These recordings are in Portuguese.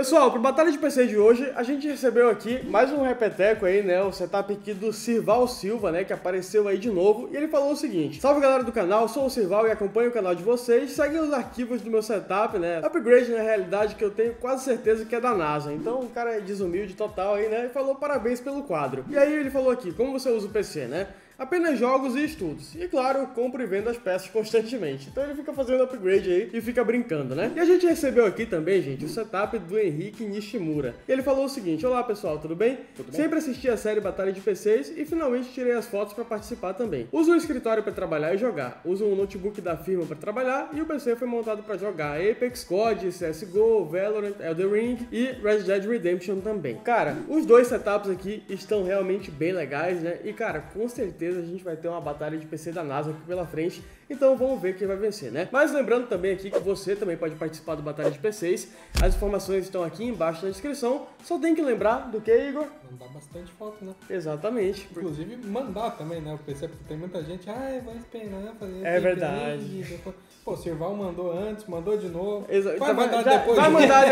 Pessoal, para o Batalha de PC de hoje, a gente recebeu aqui mais um repeteco aí, né, o setup aqui do Sirval Silva, né, que apareceu aí de novo, e ele falou o seguinte: salve galera do canal, sou o Sirval e acompanho o canal de vocês, seguem os arquivos do meu setup, né, upgrade na realidade que eu tenho quase certeza que é da NASA, então o cara é desumilde total aí, né, e falou parabéns pelo quadro. E aí ele falou aqui, como você usa o PC, né? Apenas jogos e estudos. E claro, compro e vendo as peças constantemente. Então ele fica fazendo upgrade aí e fica brincando, né? E a gente recebeu aqui também, gente, o setup do Henrique Nishimura. E ele falou o seguinte: olá pessoal, tudo bem? Tudo bem? Sempre assisti a série Batalha de PCs e finalmente tirei as fotos para participar também. Uso um escritório para trabalhar e jogar. Uso um notebook da firma para trabalhar e o PC foi montado para jogar Apex, COD, CSGO, Valorant, Elden Ring e Red Dead Redemption também. Cara, os dois setups aqui estão realmente bem legais, né? E cara, com certeza a gente vai ter uma batalha de PC da NASA aqui pela frente, então vamos ver quem vai vencer, né? Mas lembrando também aqui que você também pode participar do Batalha de PCs, as informações estão aqui embaixo na descrição, só tem que lembrar do que, Igor? Mandar bastante foto, né? Exatamente. Inclusive mandar também, né, o PC, porque tem muita gente, ah, vai esperar fazer... É verdade. Depois... Pô, o Sirval mandou antes, mandou de novo, vai mandar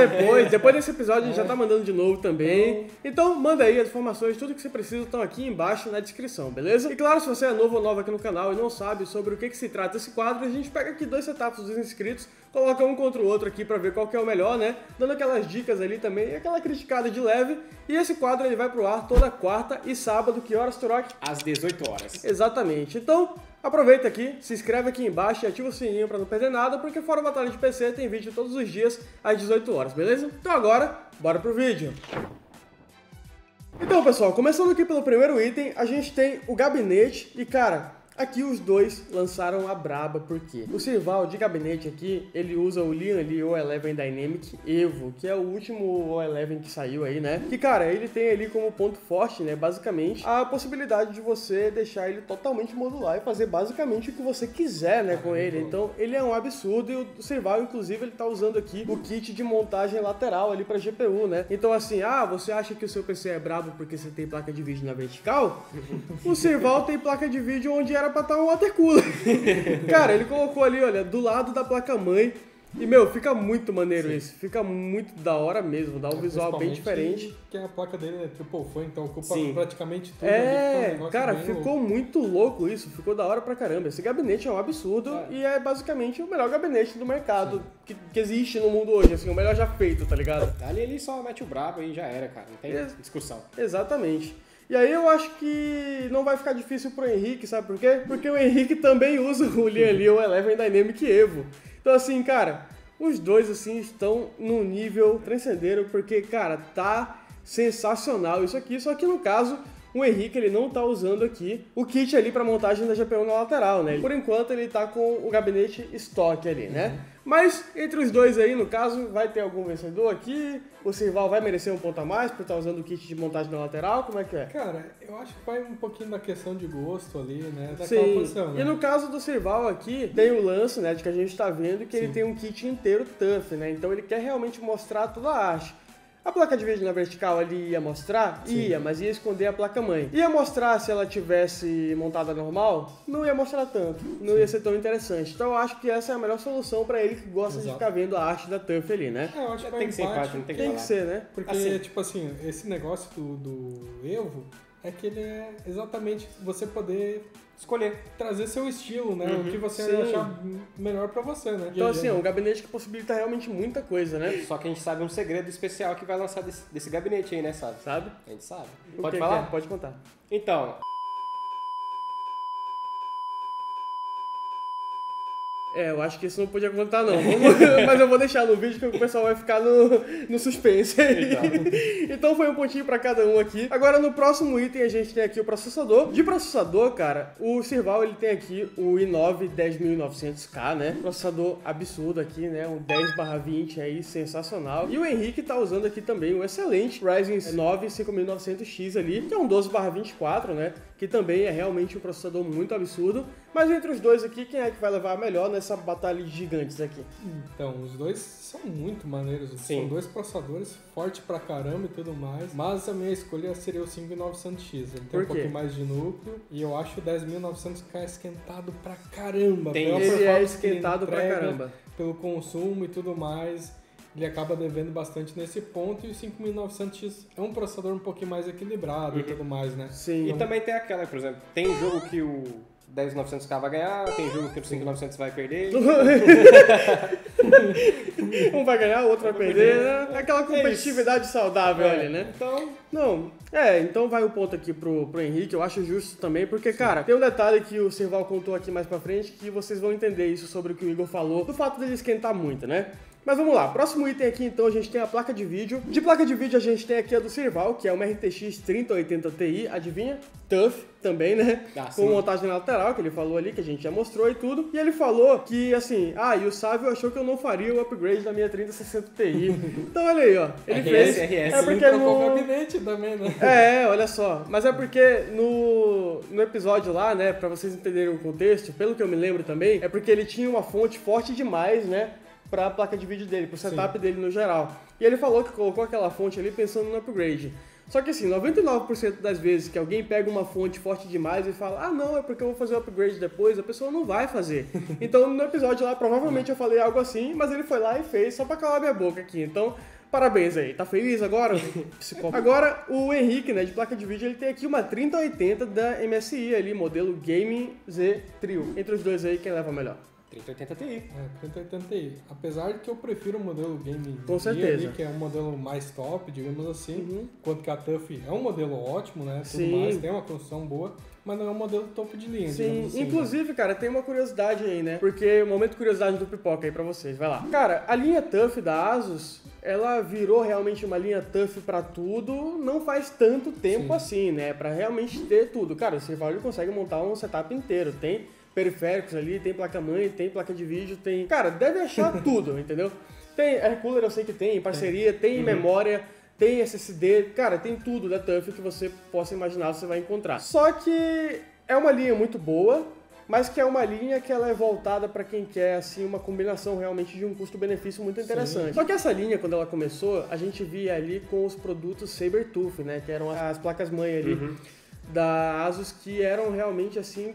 depois desse episódio a gente já tá mandando de novo também, então manda aí as informações, tudo que você precisa estão aqui embaixo na descrição, beleza? E claro, se você é novo ou nova aqui no canal e não sabe sobre o que se trata esse quadro, a gente pega aqui dois setups dos inscritos, coloca um contra o outro aqui pra ver qual que é o melhor, né? Dando aquelas dicas ali também, aquela criticada de leve. E esse quadro ele vai pro ar toda quarta e sábado. Que horas, Turok? Às 18 horas. Exatamente. Então, aproveita aqui, se inscreve aqui embaixo e ativa o sininho pra não perder nada, porque fora a Batalha de PC tem vídeo todos os dias às 18 horas, beleza? Então agora, bora pro vídeo! Então, pessoal, começando aqui pelo primeiro item, a gente tem o gabinete e, cara, aqui os dois lançaram a braba, porque o Sirval de gabinete aqui, ele usa o Lian Li O11 Dynamic Evo, que é o último O11 que saiu aí, né? Que, cara, ele tem ali como ponto forte, né, basicamente, a possibilidade de você deixar ele totalmente modular e fazer basicamente o que você quiser, né, com ele. Então, ele é um absurdo e o Sirval, inclusive, ele tá usando aqui o kit de montagem lateral ali pra GPU, né? Então, assim, ah, você acha que o seu PC é brabo porque você tem placa de vídeo na vertical? O Sirval tem placa de vídeo onde era pra estar um watercooler. Cara, ele colocou ali, olha, do lado da placa-mãe. E, meu, fica muito maneiro. Sim. Isso. Fica muito da hora mesmo. Dá um visual bem diferente. Que a placa dele é triple fan, então ocupa praticamente tudo. É, ali, cara, ficou louco. Muito louco isso. Ficou da hora pra caramba. Esse gabinete é um absurdo e é basicamente o melhor gabinete do mercado que existe no mundo hoje. Assim, o melhor já feito, tá ligado? Ali ele só mete o brabo e já era, cara. Não tem discussão. Exatamente. E aí eu acho que não vai ficar difícil pro Henrique, sabe por quê? Porque o Henrique também usa o Lian Li O11 Dynamic Evo. Então assim, cara, os dois assim estão num nível transcenderam, porque, cara, tá sensacional isso aqui. Só que no caso, o Henrique ele não tá usando aqui o kit ali pra montagem da GPU na lateral, né? Por enquanto ele tá com o gabinete estoque ali, né? Mas entre os dois aí, no caso, vai ter algum vencedor aqui? O Sirval vai merecer um ponto a mais por estar usando o kit de montagem na lateral? Como é que é? Cara, eu acho que vai um pouquinho da questão de gosto ali, né? Daquela posição, né? E no caso do Sirval aqui, tem o lance, né, de que a gente tá vendo que ele tem um kit inteiro Tuff, né? Então ele quer realmente mostrar toda a arte. A placa de vídeo na vertical ali ia mostrar? Ia, mas ia esconder a placa-mãe. Ia mostrar se ela tivesse montada normal? Não ia mostrar tanto, não ia ser tão interessante. Então eu acho que essa é a melhor solução pra ele que gosta de ficar vendo a arte da TUF ali, né? É, eu acho que tem que ser fácil, não tem que falar. Tem que ser, né? Porque, assim, tipo assim, esse negócio do Evo é que ele é exatamente você poder escolher, trazer seu estilo, né? O que você achar melhor pra você, né? Então, assim, é um gabinete que possibilita realmente muita coisa, né? Só que a gente sabe um segredo especial que vai lançar desse gabinete aí, né? Sabe? A gente sabe. Pode falar? Pode contar. Então... É, eu acho que isso não podia contar, não. Mas eu vou deixar no vídeo, que o pessoal vai ficar no suspense. Então foi um pontinho pra cada um aqui. Agora, no próximo item, a gente tem aqui o processador. De processador, cara, o Sirval, ele tem aqui o i9-10900K, né? Processador absurdo aqui, né? Um 10/20 aí, sensacional. E o Henrique tá usando aqui também o excelente Ryzen 9 5900X ali, que é um 12/24, né? Que também é realmente um processador muito absurdo. Mas entre os dois aqui, quem é que vai levar a melhor nessa batalha de gigantes aqui? Então, os dois são muito maneiros. Sim. São dois processadores fortes pra caramba e tudo mais. Mas a minha escolha seria o 5900X. Ele tem um pouquinho mais de núcleo. E eu acho o 10.900K esquentado pra caramba. Ele é esquentado pra caramba. Pelo consumo e tudo mais. ele acaba devendo bastante nesse ponto, e o 5900X é um processador um pouquinho mais equilibrado e tudo mais, né? Sim. E também tem aquela, por exemplo, tem jogo que o 10900K vai ganhar, tem jogo que o 5900 vai perder. Um vai ganhar, o outro vai perder, né? Aquela competitividade saudável ali, né? Então, não, então vai o ponto aqui pro Henrique, eu acho justo também, porque, cara, tem um detalhe que o Sirval contou aqui mais pra frente, que vocês vão entender isso sobre o que o Igor falou, do fato dele esquentar muito, né? Mas vamos lá, próximo item aqui então a gente tem a placa de vídeo. De placa de vídeo a gente tem aqui a do Sirval, que é uma RTX 3080 Ti, adivinha? Tough também, né? Com montagem lateral, que ele falou ali, que a gente já mostrou e tudo. E ele falou que, assim, e o Sávio achou que eu não faria o upgrade da minha 3060 Ti. Então olha aí, ó. Ele fez... É porque ele trocou o gabinete também, né? É, olha só. Mas é porque no episódio lá, né, pra vocês entenderem o contexto, pelo que eu me lembro também, é porque ele tinha uma fonte forte demais, né, para a placa de vídeo dele, para o setup dele no geral. E ele falou que colocou aquela fonte ali pensando no upgrade. Só que assim, 99% das vezes que alguém pega uma fonte forte demais e fala, ah não, é porque eu vou fazer o upgrade depois, a pessoa não vai fazer. Então no episódio lá, provavelmente eu falei algo assim, mas ele foi lá e fez só para calar minha boca aqui. Então, parabéns aí. Tá feliz agora? Agora, o Henrique, né, de placa de vídeo, ele tem aqui uma 3080 da MSI ali, modelo Gaming Z Trio. Entre os dois aí, quem leva melhor? 3080 Ti. É, 3080 Ti. Apesar de que eu prefiro o modelo Game ali, que é um modelo mais top, digamos assim, enquanto que a Tuff é um modelo ótimo, né? Tudo mais, tem uma construção boa, mas não é um modelo topo de linha. Sim, assim, inclusive, né? Cara, tem uma curiosidade aí, né? Porque o momento de curiosidade do Pipoca aí pra vocês, vai lá. Cara, a linha Tuff da Asus, ela virou realmente uma linha Tuff pra tudo, não faz tanto tempo assim, né? Pra realmente ter tudo. Cara, o Sirval consegue montar um setup inteiro, tem periféricos ali, tem placa-mãe, tem placa de vídeo, tem... Cara, deve achar tudo, entendeu? Tem air cooler, eu sei que tem, parceria, tem memória, tem SSD, cara, tem tudo da Tuff que você possa imaginar, você vai encontrar. Só que é uma linha muito boa, mas que é uma linha que ela é voltada para quem quer, assim, uma combinação realmente de um custo-benefício muito interessante. Sim. Só que essa linha, quando ela começou, a gente via ali com os produtos Sabertooth, né, que eram as placas-mãe ali da ASUS, que eram realmente, assim,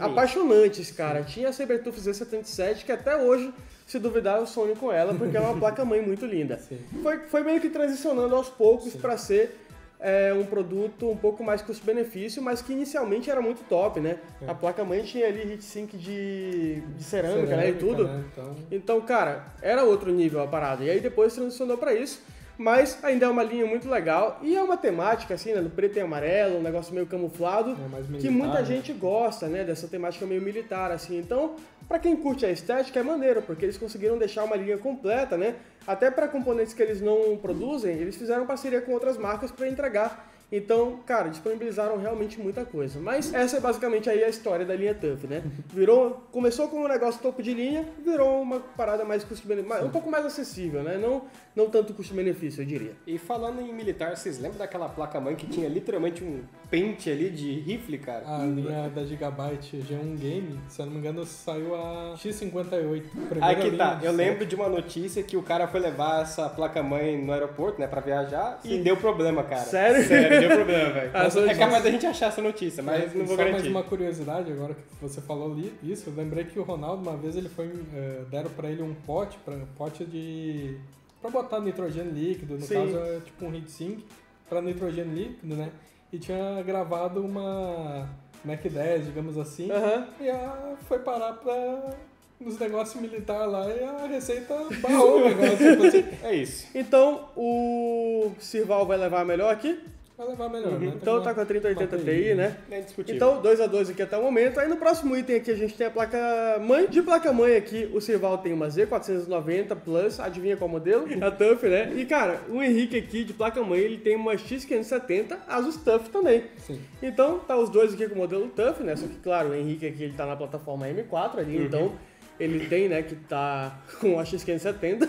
apaixonantes, cara. Tinha a Sabertooth Z77, que até hoje, se duvidar, eu sonho com ela, porque é uma placa-mãe muito linda. Foi meio que transicionando aos poucos para ser um produto um pouco mais custo-benefício, mas que inicialmente era muito top, né? É. A placa-mãe tinha ali heatsink de cerâmica, né? E tudo. Né? Então, cara, era outro nível a parada. E aí depois transicionou para isso. Mas ainda é uma linha muito legal e é uma temática, assim, né, do preto e amarelo, um negócio meio camuflado, militar, que muita gente gosta, né, dessa temática meio militar, assim. Então, pra quem curte a estética, é maneiro, porque eles conseguiram deixar uma linha completa, né, até pra componentes que eles não produzem, eles fizeram parceria com outras marcas pra entregar. Então, cara, disponibilizaram realmente muita coisa. Mas essa é basicamente aí a história da linha Tuff, né? Começou com um negócio topo de linha, virou uma parada mais custo-benefício, um pouco mais acessível, né? Não tanto custo-benefício, eu diria. E falando em militar, vocês lembram daquela placa-mãe que tinha literalmente um pente ali de rifle, cara? A linha da Gigabyte G1 Game, se eu não me engano, saiu a X58. Aí que tá, eu lembro de uma notícia que o cara foi levar essa placa-mãe no aeroporto, né, pra viajar, e deu problema, cara. Sério? Não tem problema, velho. É capaz da gente achar essa notícia, mas não vou garantir. Só mais uma curiosidade, agora que você falou ali, isso, eu lembrei que o Ronaldo, uma vez, ele foi, deram pra ele um pote, pra botar nitrogênio líquido, no caso é tipo um heatsink, pra nitrogênio líquido, né? E tinha gravado uma Mac 10, digamos assim, e foi parar nos negócios militares lá e a receita barrou o negócio. Assim. É isso. Então, o Sirval vai levar a melhor aqui? Vai levar melhor, né? Então tá com a 3080 Ti, né? É indiscutível. Então, 2x2 aqui até o momento. Aí no próximo item aqui a gente tem a placa-mãe. De placa-mãe aqui, o Sirval tem uma Z490 Plus. Adivinha qual modelo? A Tuff, né? E, cara, o Henrique aqui, de placa-mãe, ele tem uma X570 Asus Tuff também. Sim. Então, tá os dois aqui com o modelo Tuff, né? Só que, claro, o Henrique aqui, ele tá na plataforma M4 ali, então... Ele tem, né, que tá com a X570,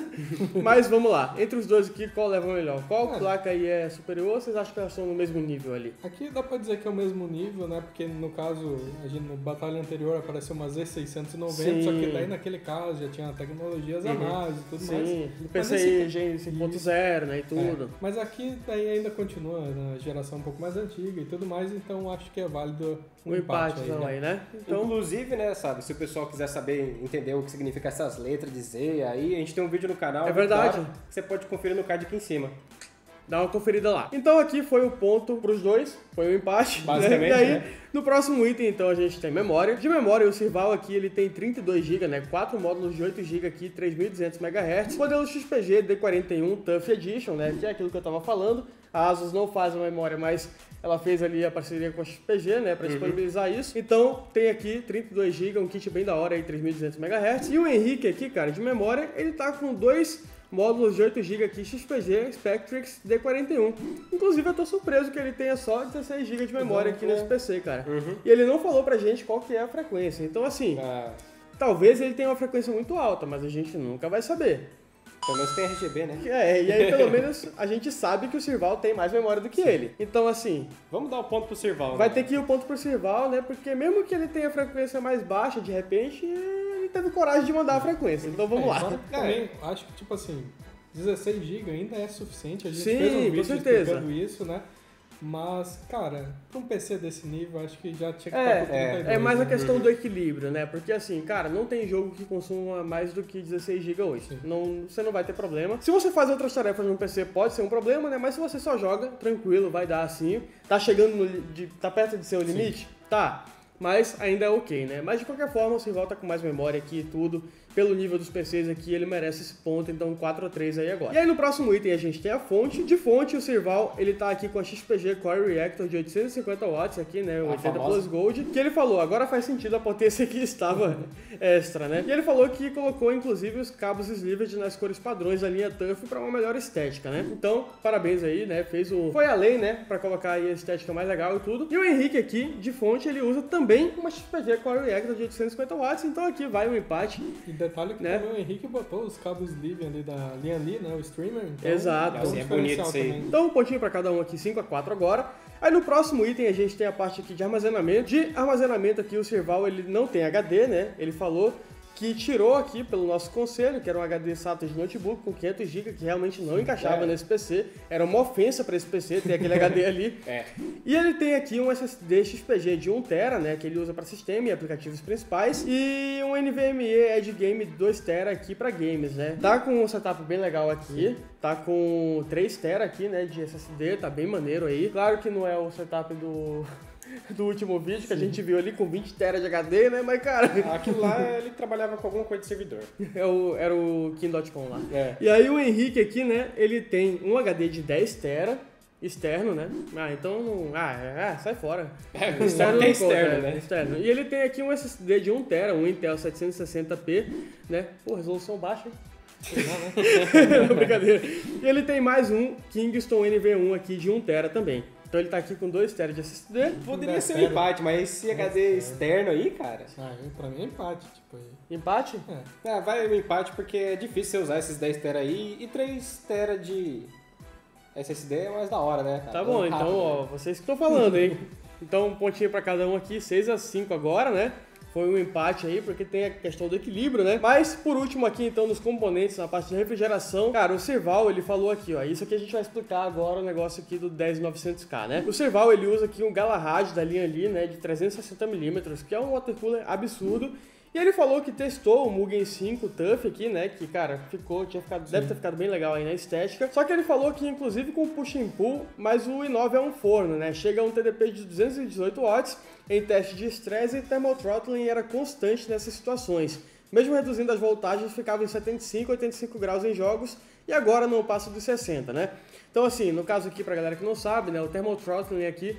mas vamos lá, entre os dois aqui, qual leva melhor? Qual placa aí é superior? Vocês acham que elas são no mesmo nível ali? Aqui dá pra dizer que é o mesmo nível, né, porque no caso, a gente, no batalha anterior apareceu uma Z690, só que daí naquele caso já tinha tecnologias a mais e tudo mais. Sim, no PCI Gen 5.0, né, e tudo. Mas aqui daí ainda continua na geração um pouco mais antiga e tudo mais, então acho que é válido o empate aí, né? Então, inclusive, né, sabe, se o pessoal quiser saber entendeu o que significa essas letras de Z, aí a gente tem um vídeo no canal. É verdade. Claro, que você pode conferir no card aqui em cima. Dá uma conferida lá. Então aqui foi o ponto para os dois, foi o empate. Basicamente, né? E aí, né? No próximo item, então, a gente tem memória. De memória, o Sirval aqui, ele tem 32 GB, né? 4 módulos de 8 GB aqui, 3.200 MHz. Modelo XPG D41 Tuff Edition, né? Que é aquilo que eu tava falando. A ASUS não faz a memória, mas ela fez ali a parceria com a XPG, né? Pra disponibilizar isso. Então, tem aqui 32 GB, um kit bem da hora aí, 3.200 MHz. E o Henrique aqui, cara, de memória, ele tá com dois módulos de 8 GB aqui, XPG Spectrix D41. Inclusive, eu tô surpreso que ele tenha só 16 GB de memória aqui nesse PC, cara. E ele não falou pra gente qual que é a frequência. Então, assim, talvez ele tenha uma frequência muito alta, mas a gente nunca vai saber. Pelo menos tem RGB, né? É, e aí pelo menos a gente sabe que o Sirval tem mais memória do que ele. Então, assim, vamos dar o ponto pro Sirval. Vai ter que ir o ponto pro Sirval, né? Porque mesmo que ele tenha a frequência mais baixa, de repente, ele teve coragem de mandar a frequência. Então vamos lá. Também acho que, tipo assim, 16 GB ainda é suficiente. A gente fez um vídeo explicando isso, né? Mas, cara, pra um PC desse nível, acho que já tinha que estar com 32. É mais a questão do equilíbrio, né? Porque assim, cara, não tem jogo que consuma mais do que 16 GB hoje. Não, você não vai ter problema. Se você faz outras tarefas no PC, pode ser um problema, né? Mas se você só joga, tranquilo, vai dar assim. Tá chegando, tá perto de ser o limite? Tá. Mas ainda é ok, né? Mas de qualquer forma, o Sirval tá com mais memória aqui e tudo. Pelo nível dos PCs aqui, ele merece esse ponto, então 4 a 3 aí agora. E aí no próximo item a gente tem a fonte. De fonte, o Sirval, ele tá aqui com a XPG Core Reactor de 850 watts aqui, né? 80 Plus Gold. Que ele falou, agora faz sentido a potência que estava extra, né? E ele falou que colocou, inclusive, os cabos sleeved nas cores padrões da linha Tuff pra uma melhor estética, né? Então, parabéns aí, né? Fez o... Foi além, né? Pra colocar aí a estética mais legal e tudo. E o Henrique aqui, de fonte, ele usa também uma XPG Core Reactor de 850 watts. Então aqui vai um empate. Detalhe que o Henrique botou os cabos livre ali da Lian Li, né? O streamer. Então, exato. É bonito isso aí. Então, um pontinho pra cada um aqui, 5 a 4 agora. Aí no próximo item a gente tem a parte aqui de armazenamento. De armazenamento aqui, o Sirval, ele não tem HD, né? Ele falou que tirou aqui pelo nosso conselho, que era um HD SATA de notebook com 500 GB, que realmente não encaixava nesse PC. Era uma ofensa para esse PC ter aquele HD ali. E ele tem aqui um SSD XPG de 1 TB, né, que ele usa para sistema e aplicativos principais, e um NVMe Edge Game 2 TB aqui para games, né. Tá com um setup bem legal aqui. Tá com 3 TB aqui, né, de SSD, tá bem maneiro aí. Claro que não é o setup do último vídeo que a gente viu ali com 20 TB de HD, né? Mas, cara... Aquilo lá, ele trabalhava com alguma coisa de servidor. Era o King.com lá. E aí o Henrique aqui, né? Ele tem um HD de 10 TB externo, né? Ah, então... sai fora. Externo é externo, né? Externo. E ele tem aqui um SSD de 1 TB, um Intel 760P, né? Pô, resolução baixa, hein? Não, brincadeira. E ele tem mais um Kingston NV1 aqui de 1 TB também. Então ele tá aqui com 2 TB de SSD. Poderia ser um empate, mas esse HD externo aí, cara... Ah, pra mim é empate, tipo... Empate? É. Vai o empate porque é difícil você usar esses 10 TB aí, e 3 TB de SSD é mais da hora, né? Tá bom, rápido, então, ó, vocês que estão falando, hein? Então, um pontinho pra cada um aqui, 6 a 5 agora, né? Foi um empate aí, porque tem a questão do equilíbrio, né? Mas, por último aqui, então, nos componentes, na parte de refrigeração, cara, o Sirval, ele falou aqui, ó, isso aqui a gente vai explicar agora o negócio aqui do 10900K, né? O Sirval, ele usa aqui um Galahad da linha ali, né, de 360 mm, que é um watercooler absurdo. E ele falou que testou o Mugen 5 Tuff aqui, né? Que, cara, deve ter ficado bem legal aí na estética. Só que ele falou que, inclusive, com o push and pull, mas o i9 é um forno, né? Chega a um TDP de 218 watts em teste de estresse, e thermal throttling era constante nessas situações. Mesmo reduzindo as voltagens, ficava em 75, 85 graus em jogos, e agora não passa dos 60, né? Então, assim, no caso aqui, pra galera que não sabe, né? O thermal throttling aqui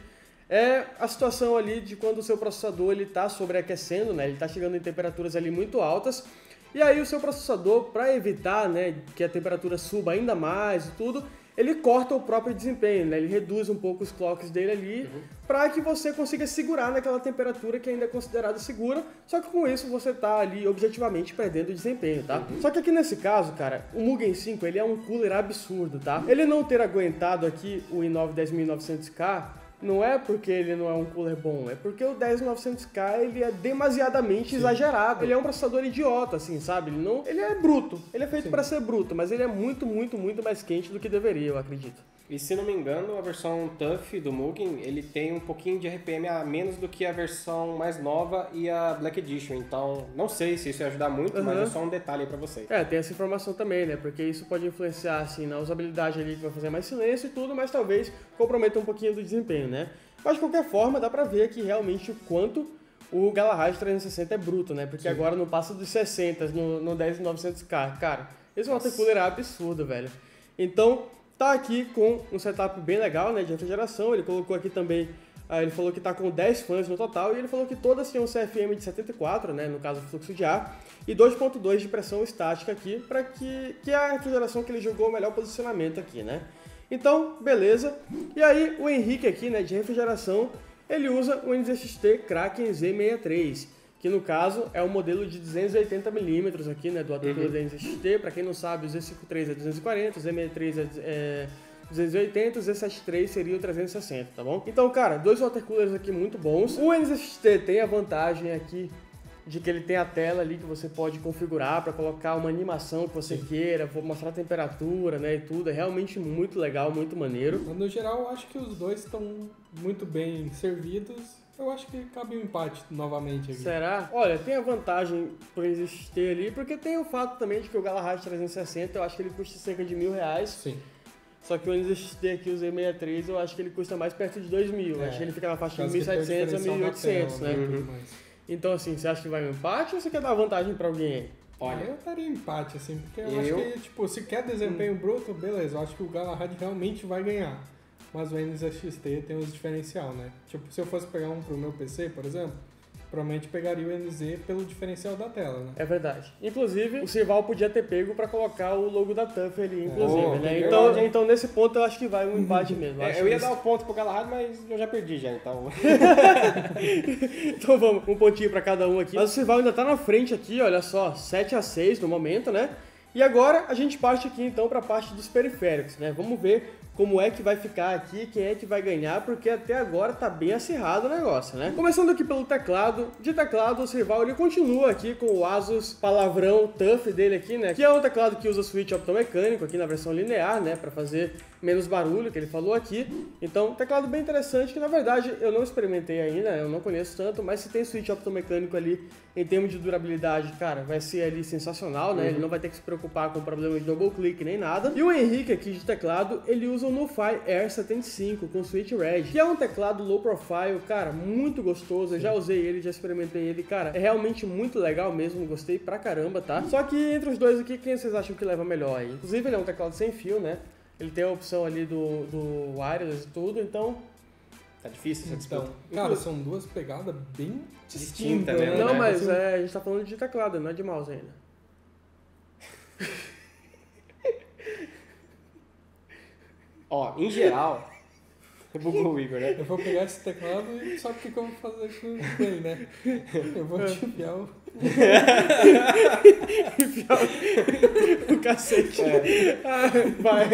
é a situação ali de quando o seu processador ele está sobreaquecendo, né? Ele está chegando em temperaturas ali muito altas, e aí o seu processador, para evitar, né, que a temperatura suba ainda mais e tudo, ele corta o próprio desempenho, né? Ele reduz um pouco os clocks dele ali, para que você consiga segurar naquela temperatura que ainda é considerada segura, só que com isso você tá ali objetivamente perdendo o desempenho, tá? Só que aqui nesse caso, cara, o Mugen 5 ele é um cooler absurdo, tá? Ele não ter aguentado aqui o i9 10900K não é porque ele não é um cooler bom, é porque o 10900K ele é demasiadamente exagerado. Ele é um processador idiota, assim, sabe? Ele é bruto. Ele é feito para ser bruto, mas ele é muito, muito, muito mais quente do que deveria, eu acredito. E se não me engano, a versão Tough do Mugen, ele tem um pouquinho de RPM a menos do que a versão mais nova e a Black Edition. Então, não sei se isso ia ajudar muito, mas é só um detalhe aí pra vocês. É, tem essa informação também, né? Porque isso pode influenciar, assim, na usabilidade ali, que vai fazer mais silêncio e tudo, mas talvez comprometa um pouquinho do desempenho, né? Mas, de qualquer forma, dá pra ver aqui realmente o quanto o Galahad 360 é bruto, né? Porque agora não passa dos 60 no 10900K. Cara, esse watercooler é absurdo, velho. Então, tá aqui com um setup bem legal, né, de outra geração. Ele colocou aqui também, ele falou que tá com 10 fãs no total, e ele falou que todas têm um CFM de 74, né, no caso fluxo de ar, e 2.2 de pressão estática aqui, para que é a geração que ele jogou o melhor posicionamento aqui, né. Então, beleza. E aí, o Henrique aqui, né, de refrigeração, ele usa o NZXT Kraken Z63, que no caso é um modelo de 280mm aqui, né, do adaptador da NZXT. Para quem não sabe, o Z53 é 240, o Z63 é 280, o Z73 seria o 360, tá bom? Então, cara, dois watercoolers aqui muito bons. O NZXT tem a vantagem aqui de que ele tem a tela ali que você pode configurar para colocar uma animação que você queira, vou mostrar a temperatura, né, e tudo. É realmente muito legal, muito maneiro. No geral, eu acho que os dois estão muito bem servidos. Eu acho que cabe um empate novamente aqui. Será? Olha, tem a vantagem por existir ali, porque tem o fato também de que o Galahad 360, eu acho que ele custa cerca de R$1.000. Sim. Só que o NZXT aqui, o Z63, eu acho que ele custa mais perto de 2.000. É. Acho que ele fica na faixa de 1.700 a 1.800, né? Então, assim, você acha que vai um empate ou você quer dar vantagem pra alguém aí? Olha, eu daria empate, assim, porque eu acho que, tipo, se quer desempenho bruto, beleza, eu acho que o Galahad realmente vai ganhar. Mas o NZXT tem uns diferencial, né? Tipo, se eu fosse pegar um pro meu PC, por exemplo, provavelmente pegaria o NZ pelo diferencial da tela, né? É verdade. Inclusive, o Sirval podia ter pego pra colocar o logo da Tuff ali, inclusive, né? Então, nesse ponto, eu acho que vai um empate mesmo. Eu ia dar o ponto pro Galahad, mas eu já perdi já, então... Então vamos, um pontinho pra cada um aqui. Mas o Sirval ainda tá na frente aqui, olha só, 7-6 no momento, né? E agora a gente parte aqui então para a parte dos periféricos, né? Vamos ver como é que vai ficar aqui, quem é que vai ganhar, porque até agora tá bem acirrado o negócio, né? Começando aqui pelo teclado. De teclado, o Sirval ele continua aqui com o Asus palavrão Tough dele aqui, né? Que é um teclado que usa switch optomecânico aqui na versão linear, né? Para fazer menos barulho, que ele falou aqui. Então, teclado bem interessante, que na verdade eu não experimentei ainda, eu não conheço tanto, mas se tem switch optomecânico ali, em termos de durabilidade, cara, vai ser ali sensacional, né? Ele não vai ter que se preocupar com o problema de double click nem nada. E o Henrique aqui de teclado, ele usa o Nuphy Air 75 com switch red, que é um teclado low profile, cara, muito gostoso. Eu já usei ele, já experimentei ele, cara, é realmente muito legal mesmo, gostei pra caramba, tá? Só que entre os dois aqui, quem vocês acham que leva melhor aí? Inclusive, ele é um teclado sem fio, né? Ele tem a opção ali do wireless e tudo, então... Tá difícil essa disputa. Então, cara, são duas pegadas bem distintas, né? Não, mas assim... a gente tá falando de teclado, não é de mouse ainda. Ó, em geral... Bugou o Igor, né? Eu vou pegar esse teclado e sabe o que eu vou fazer com ele, né? Eu vou te enfiar o... enfiar o cacete. Vai.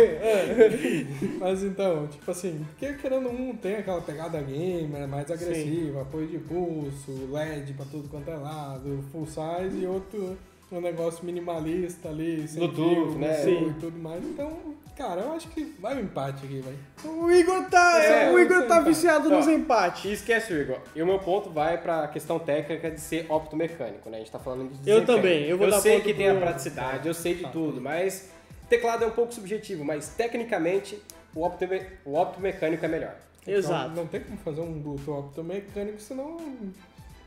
Mas então, tipo assim, porque querendo um tem aquela pegada gamer, mais agressiva, apoio de pulso, LED pra tudo quanto é lado, full size, e outro um negócio minimalista ali, sem Bluetooth, né? E tudo mais, então... Cara, eu acho que vai um empate aqui, vai. O Igor tá, o Igor tá viciado nos empates. E esquece o Igor. E o meu ponto vai pra questão técnica de ser optomecânico, né? A gente tá falando de desempenho. Eu também, eu vou dar ponto. Eu sei que tem a praticidade, eu sei de tudo, mas teclado é um pouco subjetivo, mas tecnicamente o optomecânico é melhor. Exato. Então, não tem como fazer um Bluetooth optomecânico, senão...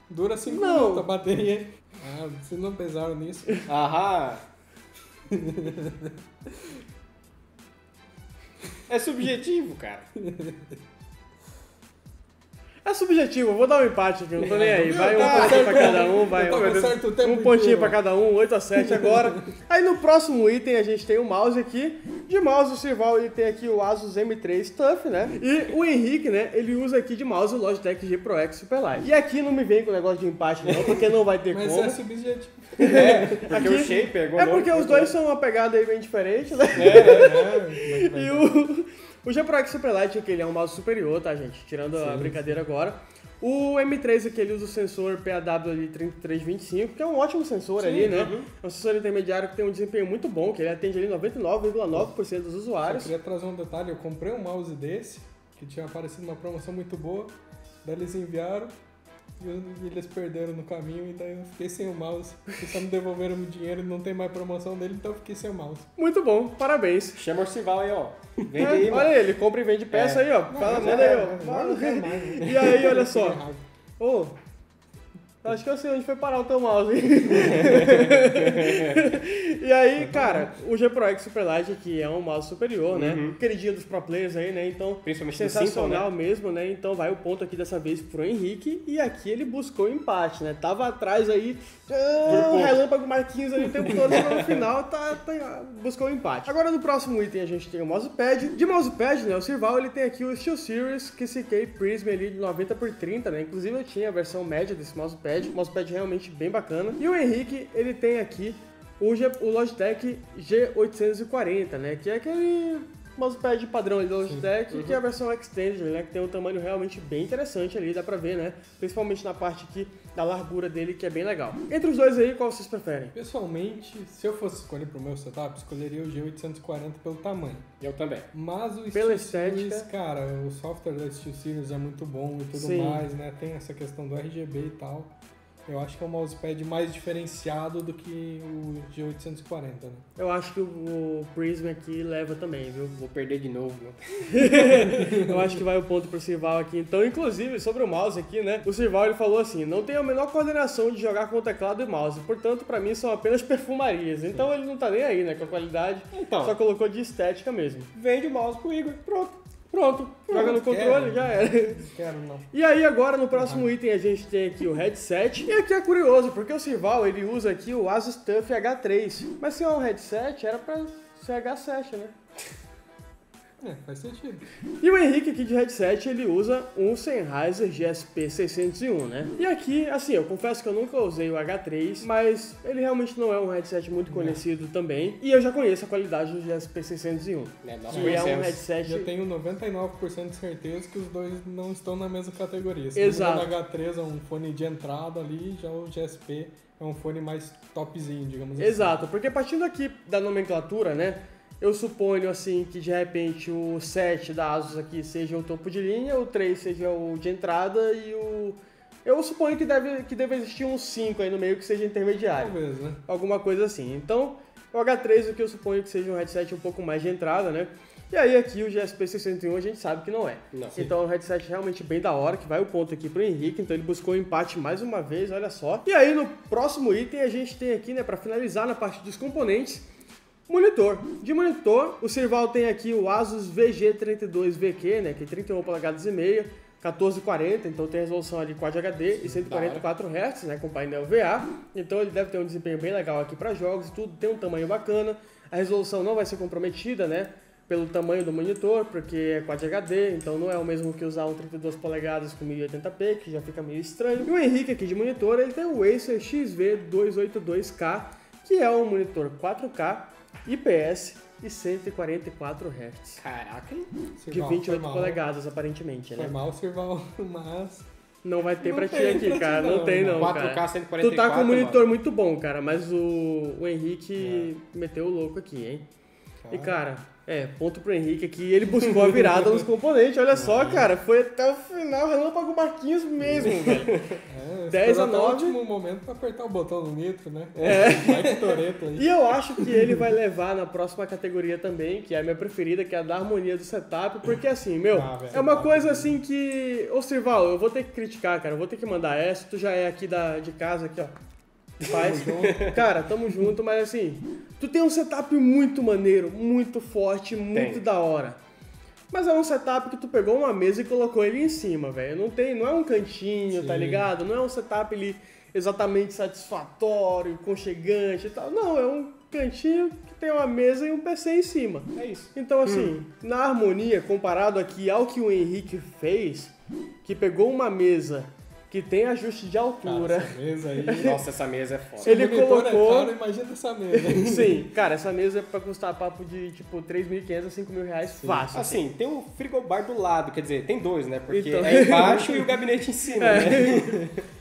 Dura 5 minutos a bateria. Ah, vocês não pesaram nisso. Aham. É subjetivo, cara. É subjetivo, eu vou dar um empate aqui, não tô nem aí. Vai um pontinho pra cada um, vai um pontinho pra cada um, 8-7 agora. Aí no próximo item a gente tem o mouse aqui. De mouse o Sirval ele tem aqui o Asus M3 Tuff, né? E o Henrique, né, ele usa aqui de mouse o Logitech G Pro X Superlight. E aqui não me vem com o negócio de empate não, porque não vai ter como. Mas é subjetivo. É, porque aqui, o shape é igual. É porque os dois são uma pegada aí bem diferente, né? E o G Pro X Superlight, que ele é um mouse superior, tá, gente? Tirando a brincadeira agora. O M3 aqui ele usa o sensor PAW3325, que é um ótimo sensor. Sim, ali, né? Uhum. É um sensor intermediário que tem um desempenho muito bom, que ele atende ali 99,9% dos usuários. Eu queria trazer um detalhe, eu comprei um mouse desse, que tinha aparecido uma promoção muito boa, daí eles enviaram e eles perderam no caminho, e daí eu fiquei sem o mouse. Eles só me devolveram o dinheiro e não tem mais promoção dele, então eu fiquei sem o mouse. Muito bom, parabéns. Chama o Sirval aí, ó. Vende aí, olha ele, compra e vende peça aí, ó. Fala, manda aí, ó. Não. E aí, olha só. Ô, acho que eu sei onde foi parar o teu mouse. E aí, cara, o G Pro X Superlight, que é um mouse superior, uhum, né? Queridinho dos pro players aí, né? Então, principalmente sensacional Simple, né? Mesmo, né? Então vai o ponto aqui dessa vez pro Henrique, e aqui ele buscou empate, né? Tava atrás aí, um relâmpago Marquinhos ali o tempo todo, mas no final buscou empate. Agora no próximo item a gente tem o mousepad. De mousepad, né? O Sirval, ele tem aqui o SteelSeries QcK Prism ali de 90x30, né? Inclusive eu tinha a versão média desse mousepad. Mousepad realmente bem bacana. E o Henrique, ele tem aqui o Logitech G840, né? Que é aquele mousepad padrão ali da Logitech, uhum, que é a versão Extended, né? Que tem um tamanho realmente bem interessante ali, dá pra ver, né? Principalmente na parte aqui da largura dele, que é bem legal. Entre os dois aí, qual vocês preferem? Pessoalmente, se eu fosse escolher pro meu setup, escolheria o G840 pelo tamanho. Eu também. Mas o SteelSeries, cara, o software da SteelSeries é muito bom e tudo. Sim, mais, né? Tem essa questão do RGB e tal. Eu acho que é um mousepad mais diferenciado do que o G840, né? Eu acho que o Prism aqui leva também, viu? Vou perder de novo, meu. Eu acho que vai o ponto pro Sirval aqui. Então, inclusive, sobre o mouse aqui, né? O Sirval, ele falou assim, não tem a menor coordenação de jogar com o teclado e mouse. Portanto, pra mim, são apenas perfumarias. Então, ele não tá nem aí, né? Com a qualidade, então, só colocou de estética mesmo. Vende o mouse pro Igor, pronto. Pronto, joga no controle, já era. Não quero, não. E aí agora no próximo item a gente tem aqui o headset. E aqui é curioso, porque o Sirval, ele usa aqui o Asus TUF H3. Mas se é um headset, era pra ser H7, né? É, faz sentido. E o Henrique aqui de headset, ele usa um Sennheiser GSP601, né? E aqui, assim, eu confesso que eu nunca usei o H3, mas ele realmente não é um headset muito conhecido também. E eu já conheço a qualidade do GSP601. É um headset... Eu tenho 99% de certeza que os dois não estão na mesma categoria. Se exato. O H3 é um fone de entrada ali, já o GSP é um fone mais topzinho, digamos assim. Exato, porque partindo aqui da nomenclatura, né? Eu suponho, assim, que de repente o 7 da ASUS aqui seja o topo de linha, o 3 seja o de entrada e o... Eu suponho que deve existir um 5 aí no meio que seja intermediário. Talvez, né? Alguma coisa assim. Então, o H3 o que eu suponho que seja um headset um pouco mais de entrada, né? E aí aqui o GSP601 a gente sabe que não é. Não. Então é um headset realmente bem da hora, que vai o ponto aqui pro Henrique, então ele buscou o empate mais uma vez, olha só. E aí no próximo item a gente tem aqui, né, pra finalizar na parte dos componentes, monitor. De monitor, o Sirval tem aqui o Asus VG32VQ, né, que é 31 polegadas e meia, 1440, então tem resolução ali Quad HD e 144 Hz, né, com painel VA. Então ele deve ter um desempenho bem legal aqui para jogos e tudo, tem um tamanho bacana. A resolução não vai ser comprometida, né, pelo tamanho do monitor, porque é Quad HD, então não é o mesmo que usar um 32 polegadas com 1080p, que já fica meio estranho. E o Henrique aqui de monitor, ele tem o Acer XV282K, que é um monitor 4K, IPS e 144 Hz. Caraca, hein? De 28 polegadas, aparentemente, né? Foi mal, Sirval, mas... Não vai ter não pra ti aqui, pra cara. Não tem, não, 4K, cara. 144, tu tá com um monitor muito bom, cara, mas o Henrique meteu o louco aqui, hein? E, cara, ponto pro Henrique aqui. Ele buscou a virada nos componentes. Olha só, cara, foi até o final, relâmpago Marquinhos mesmo, velho. 10-9. Último momento pra apertar o botão do nitro, né? Aí. E eu acho que ele vai levar na próxima categoria também, que é a minha preferida, que é a da harmonia do setup, porque assim, meu, é uma coisa assim que... Ô, Sirval, eu vou ter que criticar, cara, eu vou ter que mandar essa, tu já é aqui de casa, aqui, ó. Faz. Cara, tamo junto, mas assim, tu tem um setup muito maneiro, muito forte, muito da hora. Mas é um setup que tu pegou uma mesa e colocou ele em cima, velho. Não é um cantinho, sim, tá ligado? Não é um setup ali exatamente satisfatório, aconchegante e tal. Não, é um cantinho que tem uma mesa e um PC em cima. É isso. Então, assim, na harmonia, comparado aqui ao que o Henrique fez, que pegou uma mesa... que tem ajuste de altura. Cara, essa mesa aí... Nossa, essa mesa é foda. Ele colocou... É caro, imagina essa mesa. Sim, cara, essa mesa é pra custar papo de tipo 3.500 a 5.000 reais fácil. Assim, tem um frigobar do lado, quer dizer, tem dois, né? Porque então... é embaixo e o gabinete em cima, né?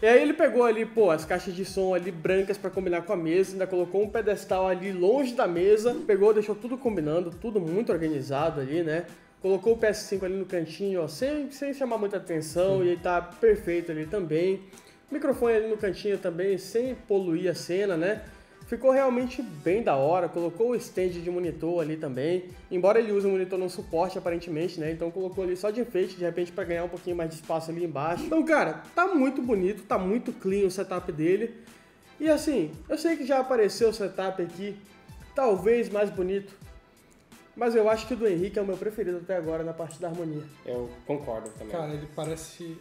E aí ele pegou ali, pô, as caixas de som ali brancas pra combinar com a mesa, ainda colocou um pedestal ali longe da mesa, pegou, deixou tudo combinando, tudo muito organizado ali, né? Colocou o PS5 ali no cantinho, ó, sem chamar muita atenção, e ele tá perfeito ali também. Microfone ali no cantinho também, sem poluir a cena, né? Ficou realmente bem da hora, colocou o stand de monitor ali também. Embora ele use o monitor não suporte, aparentemente, né? Então colocou ali só de enfeite, de repente, pra ganhar um pouquinho mais de espaço ali embaixo. Então, cara, tá muito bonito, tá muito clean o setup dele. E assim, eu sei que já apareceu o setup aqui, talvez mais bonito, mas eu acho que o do Henrique é o meu preferido até agora na parte da harmonia. Eu concordo também. Cara, ele parece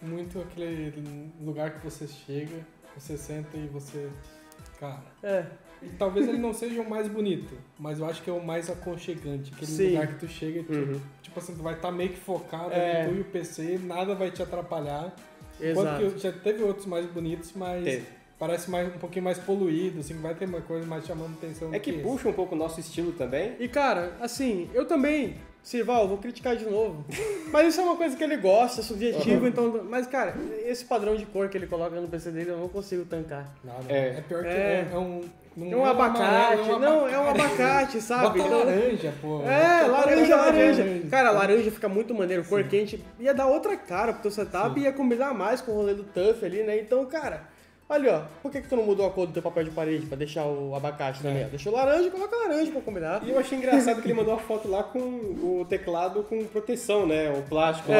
muito aquele lugar que você chega, você senta e você... Cara, é. E talvez ele não seja o mais bonito, mas eu acho que é o mais aconchegante. Aquele Sim. lugar que tu chega e tipo assim, tu vai estar meio que focado em tu e o PC, nada vai te atrapalhar. Exato. Enquanto que já teve outros mais bonitos, mas... Teve. Parece um pouquinho mais poluído, assim, vai ter uma coisa mais chamando atenção. É que puxa um pouco o nosso estilo também. E cara, assim, eu também, Sirval, vou criticar de novo. Mas isso é uma coisa que ele gosta, é subjetivo, então... Mas cara, esse padrão de cor que ele coloca no PC dele eu não consigo tancar. Não, não. É pior que é um... Não é um abacate, não, é um abacate, sabe? Bota laranja, pô. É, laranja. Cara, laranja fica muito maneiro, cor quente. Ia dar outra cara pro teu setup e ia combinar mais com o rolê do Tuff ali, né? Então, cara... Ali, ó, por que tu não mudou a cor do teu papel de parede pra deixar o abacate também? Deixou laranja, coloca laranja pra combinar. E eu achei engraçado que ele mandou uma foto lá com o teclado com proteção, né? O plástico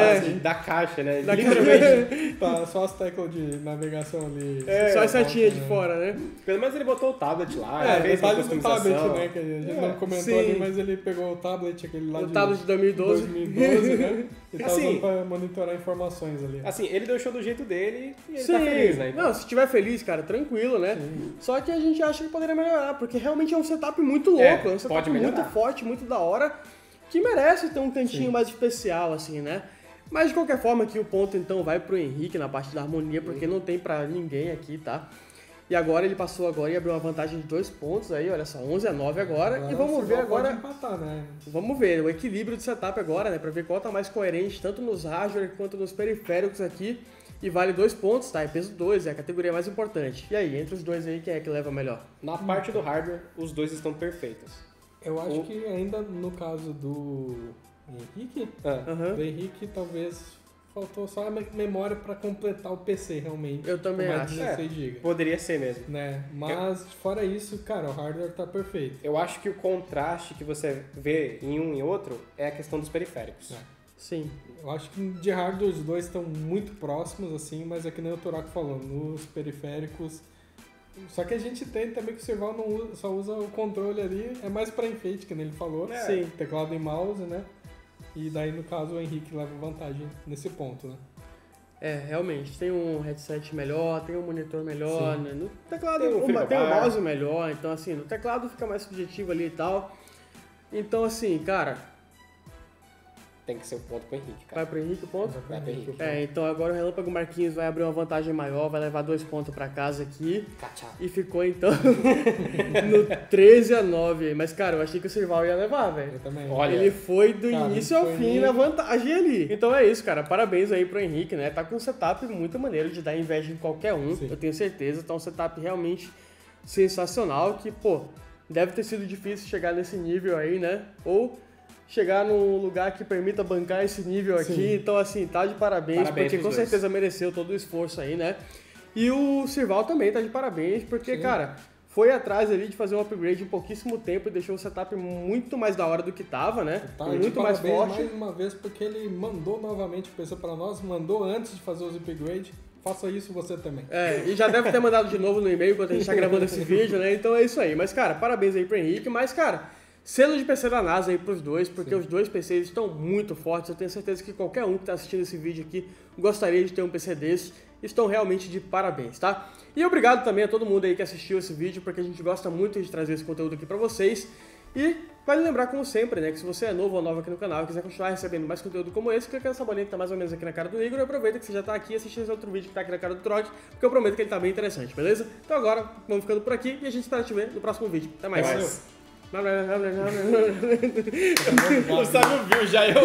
da caixa, né? Literalmente. Tá, só as teclas de navegação ali. É, só as setinhas de fora, né? Pelo menos ele botou o tablet lá. É, fez uma customização. O tablet, né? Que a gente não comentou ali, mas ele pegou o tablet, aquele lá de... O tablet de 2012. 2012, né? E tá usando pra monitorar informações ali. Assim, ele deixou do jeito dele e ele tá feliz, né? Não, se tiver feliz, cara, tranquilo, né? Sim. Só que a gente acha que poderia melhorar, porque realmente é um setup muito louco, é um setup muito forte, muito da hora, que merece ter um cantinho mais especial, assim, né? Mas de qualquer forma, aqui o ponto então vai pro Henrique na parte da harmonia, porque não tem pra ninguém aqui, tá? E agora ele passou agora e abriu uma vantagem de 2 pontos aí, olha só, 11-9 agora. Agora e vamos ver agora... Empatar, né? Vamos ver o equilíbrio do setup agora, né? Pra ver qual tá mais coerente, tanto nos hardware quanto nos periféricos aqui. E vale 2 pontos, tá? É peso 2, é a categoria mais importante. E aí, entre os dois aí, quem é que leva melhor? Na parte do hardware, os dois estão perfeitos. Eu acho que ainda no caso do Henrique, do Henrique talvez faltou só a memória para completar o PC realmente. Eu também acho. 16 GB. Poderia ser mesmo. Né? Mas fora isso, cara, o hardware tá perfeito. Eu acho que o contraste que você vê em um e outro é a questão dos periféricos. É. Sim. Eu acho que de hardware os dois estão muito próximos, assim, mas é que nem o Toraco falou, nos periféricos. Só que a gente tem também que o Sirval não usa, só usa o controle ali, é mais pra enfeite, que nem ele falou, Sim. teclado e mouse, né? E daí, no caso, o Henrique leva vantagem nesse ponto, né? É, realmente, tem um headset melhor, tem um monitor melhor, né? No teclado tem um mouse melhor, então assim, no teclado fica mais subjetivo ali e tal. Então assim, cara... Tem que ser o ponto pro Henrique, cara. Vai pro Henrique o ponto? Vai pro Henrique. É, então agora o Relâmpago Marquinhos vai abrir uma vantagem maior, vai levar 2 pontos pra casa aqui. Tchau. E ficou, então, no 13-9. Mas, cara, eu achei que o Sirval ia levar, velho. Eu também. Olha, ele foi do início ao fim na vantagem ali. Então é isso, cara. Parabéns aí pro Henrique, né? Tá com um setup muito maneiro de dar inveja em qualquer um. Sim. Eu tenho certeza. Tá um setup realmente sensacional que, pô, deve ter sido difícil chegar nesse nível aí, né? Ou... chegar num lugar que permita bancar esse nível aqui, então assim, tá de parabéns porque com certeza mereceu todo o esforço aí, né? E o Sirval também tá de parabéns, porque, cara, foi atrás ali de fazer um upgrade em pouquíssimo tempo e deixou o setup muito mais da hora do que tava, né? Tá, muito mais forte. Mais uma vez, porque ele mandou novamente o PC pra nós, mandou antes de fazer os upgrades. Faça isso você também. É, e já deve ter mandado de novo no e-mail quando a gente tá gravando esse vídeo, né? Então é isso aí. Mas, cara, parabéns aí pro Henrique, mas, cara... Selo de PC da NASA aí pros dois, porque os dois PCs estão muito fortes. Eu tenho certeza que qualquer um que tá assistindo esse vídeo aqui gostaria de ter um PC desse. Estão realmente de parabéns, tá? E obrigado também a todo mundo aí que assistiu esse vídeo, porque a gente gosta muito de trazer esse conteúdo aqui pra vocês. E vale lembrar, como sempre, né, que se você é novo ou nova aqui no canal e quiser continuar recebendo mais conteúdo como esse, clica nessa bolinha que tá mais ou menos aqui na cara do Igor e aproveita que você já tá aqui assistindo esse outro vídeo que tá aqui na cara do Trote, porque eu prometo que ele tá bem interessante, beleza? Então agora, vamos ficando por aqui e a gente espera te ver no próximo vídeo. Até mais. É mais. Não, não, não, não, não, não. Você não viu já eu...